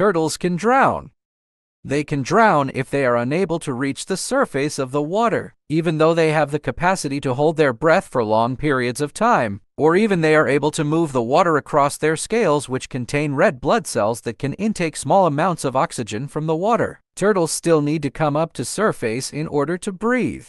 Turtles can drown. They can drown if they are unable to reach the surface of the water, even though they have the capacity to hold their breath for long periods of time, or even they are able to move the water across their scales, which contain red blood cells that can intake small amounts of oxygen from the water. Turtles still need to come up to surface in order to breathe.